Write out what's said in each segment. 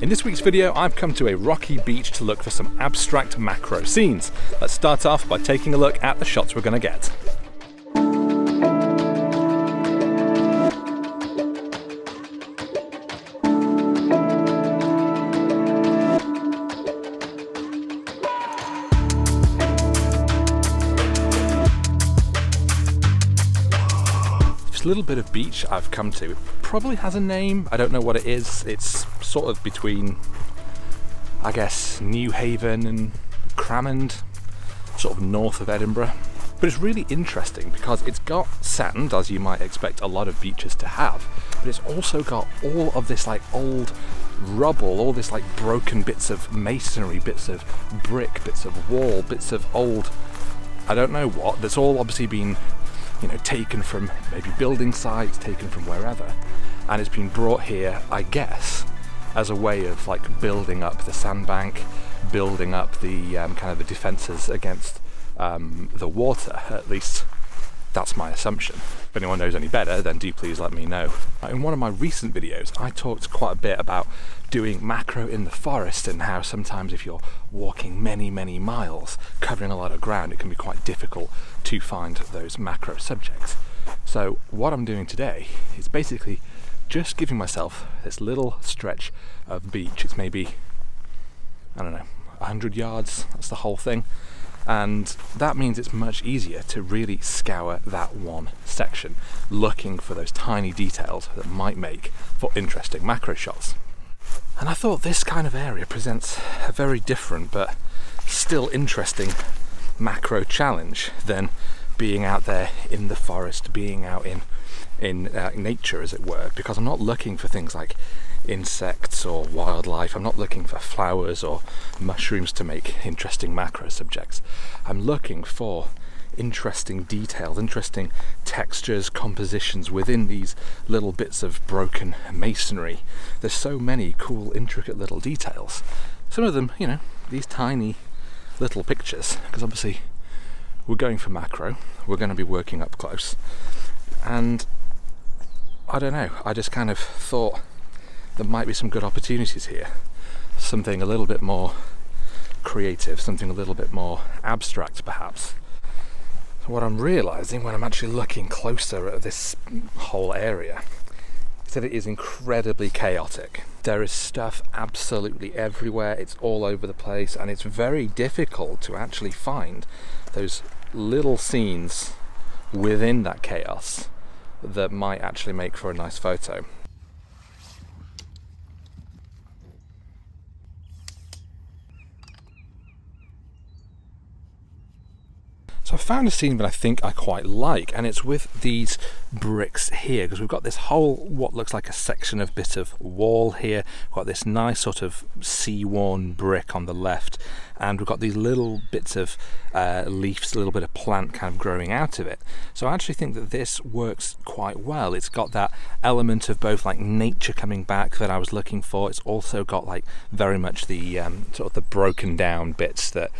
In this week's video, I've come to a rocky beach to look for some abstract macro scenes. Let's start off by taking a look at the shots we're going to get. Little bit of beach I've come to. It probably has a name, I don't know what it is. It's sort of between, I guess, New Haven and Crammond, sort of north of Edinburgh. But it's really interesting because it's got sand, as you might expect a lot of beaches to have, but it's also got all of this like old rubble, all this like broken bits of masonry, bits of brick, bits of wall, bits of old, I don't know what, that's all obviously been, you know, taken from maybe building sites, taken from wherever, and it's been brought here, I guess, as a way of like building up the sandbank, building up the kind of the defenses against the water. At least that's my assumption. If anyone knows any better, then do please let me know. In one of my recent videos, I talked quite a bit about doing macro in the forest and how sometimes if you're walking many miles covering a lot of ground, it can be quite difficult to find those macro subjects. So what I'm doing today is basically just giving myself this little stretch of beach. It's maybe, I don't know, 100 yards, that's the whole thing. And that means it's much easier to really scour that one section, looking for those tiny details that might make for interesting macro shots. And I thought this kind of area presents a very different but still interesting macro challenge than being out there in the forest, being out in nature, as it were, because I'm not looking for things like insects or wildlife. I'm not looking for flowers or mushrooms to make interesting macro subjects. I'm looking for interesting details, interesting textures, compositions within these little bits of broken masonry. There's so many cool, intricate little details. Some of them, you know, these tiny little pictures, because obviously we're going for macro, we're going to be working up close. And I don't know, I just kind of thought there might be some good opportunities here. Something a little bit more creative, something a little bit more abstract perhaps. What I'm realizing when I'm actually looking closer at this whole area is that it is incredibly chaotic. There is stuff absolutely everywhere, it's all over the place, and it's very difficult to actually find those little scenes within that chaos that might actually make for a nice photo. So I found a scene that I think I quite like, and it's with these bricks here, because we've got this whole, what looks like a section of bit of wall here, we've got this nice sort of sea-worn brick on the left, and we've got these little bits of leaves, a little bit of plant kind of growing out of it. So I actually think that this works quite well. It's got that element of both like nature coming back that I was looking for. It's also got like very much the sort of the broken down bits that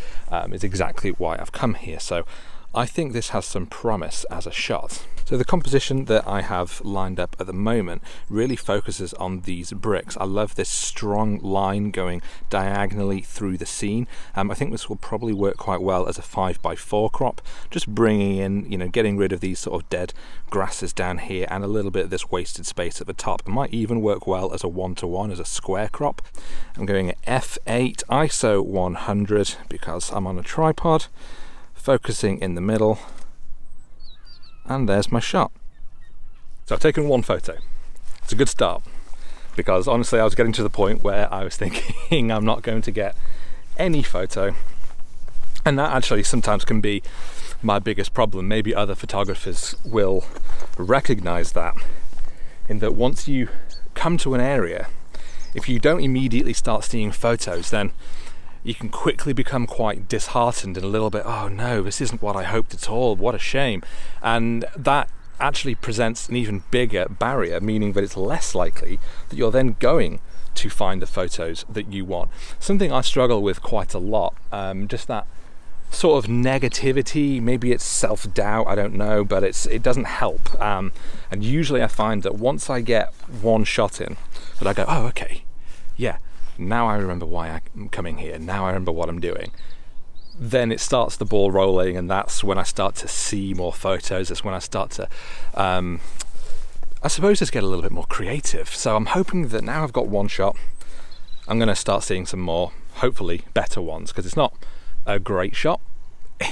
is exactly why I've come here. So I think this has some promise as a shot. So the composition that I have lined up at the moment really focuses on these bricks. I love this strong line going diagonally through the scene. I think this will probably work quite well as a 5x4 crop, just bringing in, you know, getting rid of these sort of dead grasses down here and a little bit of this wasted space at the top. It might even work well as a 1-to-1, as a square crop. I'm going at f8, ISO 100 because I'm on a tripod. Focusing in the middle, and there's my shot. So I've taken one photo. It's a good start, because honestly I was getting to the point where I was thinking I'm not going to get any photo, and that actually sometimes can be my biggest problem. Maybe other photographers will recognize that, in that once you come to an area, if you don't immediately start seeing photos, then you can quickly become quite disheartened and a little bit, oh no, this isn't what I hoped at all, what a shame. And that actually presents an even bigger barrier, meaning that it's less likely that you're then going to find the photos that you want. Something I struggle with quite a lot, just that sort of negativity, maybe it's self-doubt, I don't know, but it doesn't help. And usually I find that once I get one shot in, that I go, oh okay, yeah, now I remember why I'm coming here, now I remember what I'm doing, then it starts the ball rolling, and that's when I start to see more photos, that's when I start to, I suppose, just get a little bit more creative. So I'm hoping that now I've got one shot, I'm going to start seeing some more, hopefully better ones, because it's not a great shot,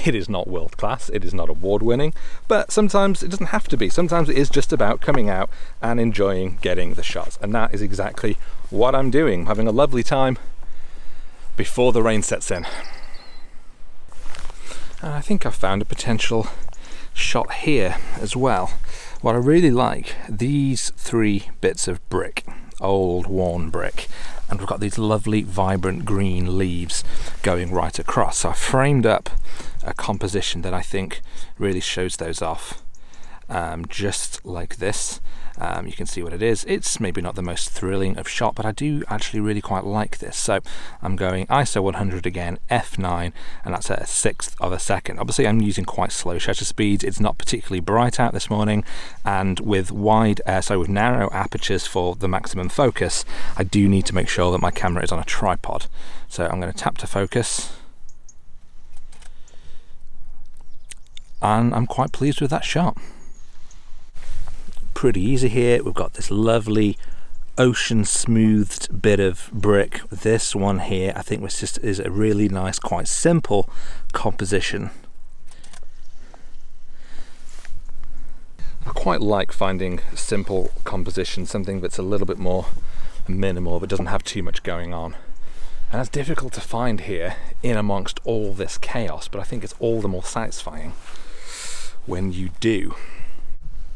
it is not world class, it is not award winning, but sometimes it doesn't have to be. Sometimes it is just about coming out and enjoying getting the shots, and that is exactly what I'm doing. I'm having a lovely time before the rain sets in. And I think I've found a potential shot here as well. What I really like, these three bits of brick, old worn brick, and we've got these lovely vibrant green leaves going right across. So I framed up a composition that I think really shows those off, just like this. You can see what it is. It's maybe not the most thrilling of shot, but I do actually really quite like this. So I'm going ISO 100 again, f9, and that's at 1/6 of a second. Obviously I'm using quite slow shutter speeds, it's not particularly bright out this morning, and with wide, with narrow apertures for the maximum focus, I do need to make sure that my camera is on a tripod. So I'm going to tap to focus, and I'm quite pleased with that shot. Pretty easy here. We've got this lovely ocean smoothed bit of brick. This one here I think was just a really nice, quite simple composition. I quite like finding simple composition, something that's a little bit more minimal, but doesn't have too much going on. And that's difficult to find here in amongst all this chaos, but I think it's all the more satisfying when you do.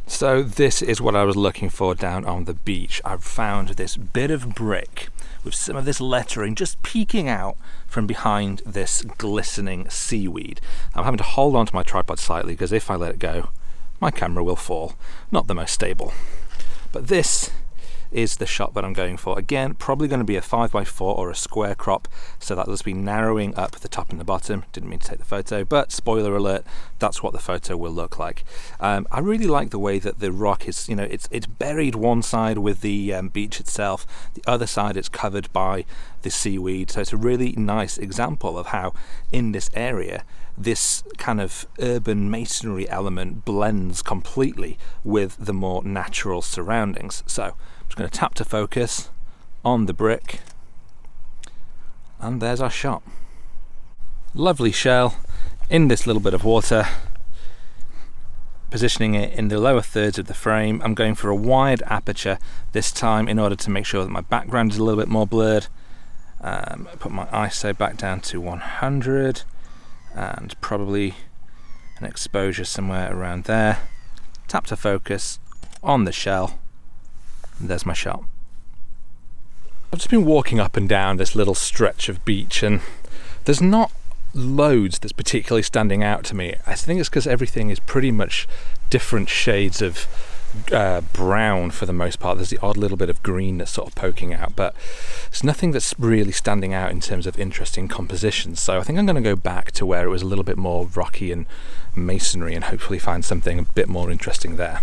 So this is what I was looking for down on the beach. I've found this bit of brick with some of this lettering just peeking out from behind this glistening seaweed. I'm having to hold on to my tripod slightly because if I let it go, my camera will fall. Not the most stable. But this is the shot that I'm going for. Again, probably going to be a 5x4 or a square crop, so that'll just be narrowing up the top and the bottom. Didn't mean to take the photo, but spoiler alert, that's what the photo will look like. I really like the way that the rock is, you know, it's buried one side with the beach itself, the other side it's covered by the seaweed, so it's a really nice example of how in this area this kind of urban masonry element blends completely with the more natural surroundings. So I'm just going to tap to focus on the brick, and there's our shot. Lovely shell in this little bit of water, positioning it in the lower thirds of the frame. I'm going for a wide aperture this time in order to make sure that my background is a little bit more blurred. Put my ISO back down to 100 and probably an exposure somewhere around there. Tap to focus on the shell, and there's my shot. I've just been walking up and down this little stretch of beach, and there's not loads that's particularly standing out to me. I think it's because everything is pretty much different shades of brown for the most part. There's the odd little bit of green that's sort of poking out, but there's nothing that's really standing out in terms of interesting compositions. So I think I'm going to go back to where it was a little bit more rocky and masonry and hopefully find something a bit more interesting there.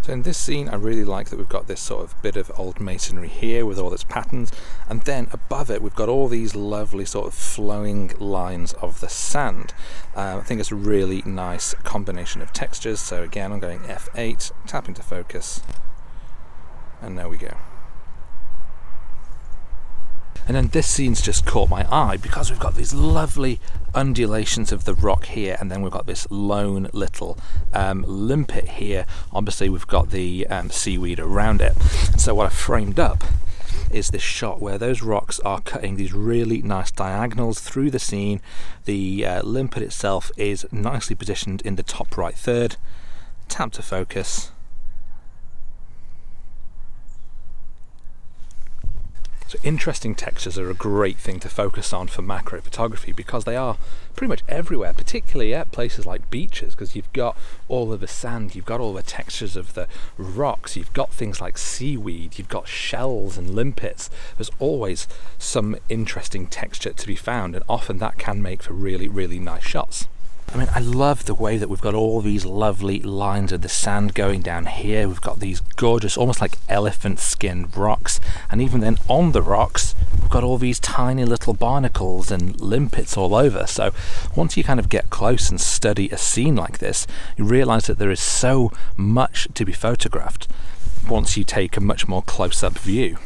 So in this scene I really like that we've got this sort of bit of old masonry here with all its patterns, and then above it we've got all these lovely sort of flowing lines of the sand. I think it's a really nice combination of textures. So again I'm going F8, tapping to focus, and there we go. And then this scene's just caught my eye because we've got these lovely undulations of the rock here, and then we've got this lone little limpet here. Obviously we've got the seaweed around it. And so what I framed up is this shot where those rocks are cutting these really nice diagonals through the scene. The limpet itself is nicely positioned in the top right third. Tap to focus. So interesting textures are a great thing to focus on for macro photography because they are pretty much everywhere, particularly at places like beaches, because you've got all of the sand, you've got all the textures of the rocks, you've got things like seaweed, you've got shells and limpets. There's always some interesting texture to be found, and often that can make for really, really nice shots. I mean, I love the way that we've got all these lovely lines of the sand going down here. We've got these gorgeous, almost like elephant skin rocks, and even then on the rocks we've got all these tiny little barnacles and limpets all over. So once you kind of get close and study a scene like this, you realize that there is so much to be photographed once you take a much more close-up view.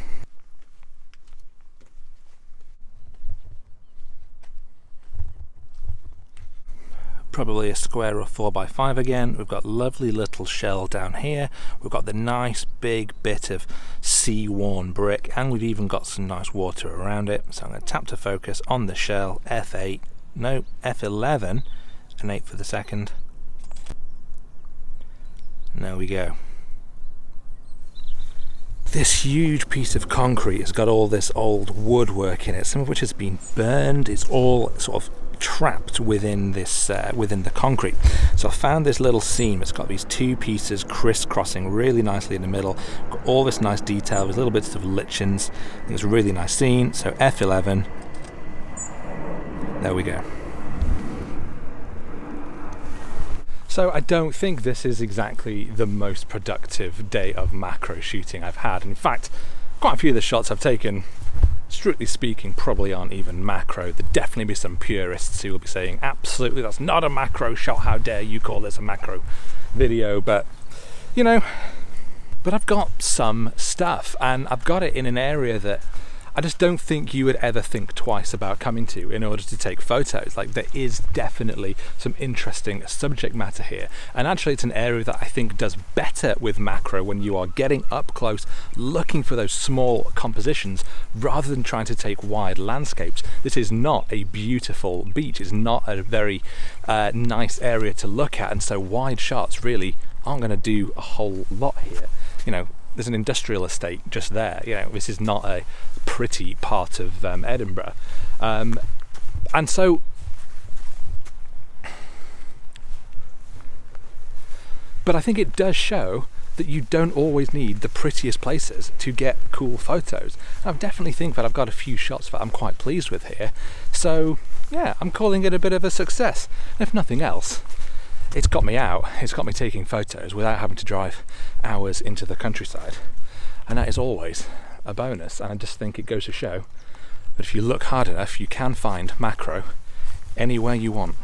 Probably a square or 4x5 again. We've got lovely little shell down here. We've got the nice big bit of sea-worn brick, and we've even got some nice water around it. So I'm going to tap to focus on the shell, F8, no, F11, and 8 for the second. And there we go. This huge piece of concrete has got all this old woodwork in it, some of which has been burned. It's all sort of trapped within this within the concrete. So I found this little seam. It's got these two pieces crisscrossing really nicely in the middle. Got all this nice detail with little bits of lichens. I think it's a really nice scene. So F11. There we go. So I don't think this is exactly the most productive day of macro shooting I've had. In fact, quite a few of the shots I've taken, strictly speaking, probably aren't even macro. There'd definitely be some purists who will be saying, absolutely, that's not a macro shot, how dare you call this a macro video, but you know, but I've got some stuff, and I've got it in an area that I just don't think you would ever think twice about coming to in order to take photos. Like, there is definitely some interesting subject matter here, and actually it's an area that I think does better with macro when you are getting up close, looking for those small compositions rather than trying to take wide landscapes. This is not a beautiful beach, it's not a very nice area to look at, and so wide shots really aren't going to do a whole lot here. You know, there's an industrial estate just there. You know, this is not a pretty part of Edinburgh, and so, but I think it does show that you don't always need the prettiest places to get cool photos. And I definitely think that I've got a few shots that I'm quite pleased with here, so yeah, I'm calling it a bit of a success. If nothing else, it's got me out, it's got me taking photos without having to drive hours into the countryside, and that is always a bonus. And I just think it goes to show that if you look hard enough, you can find macro anywhere you want.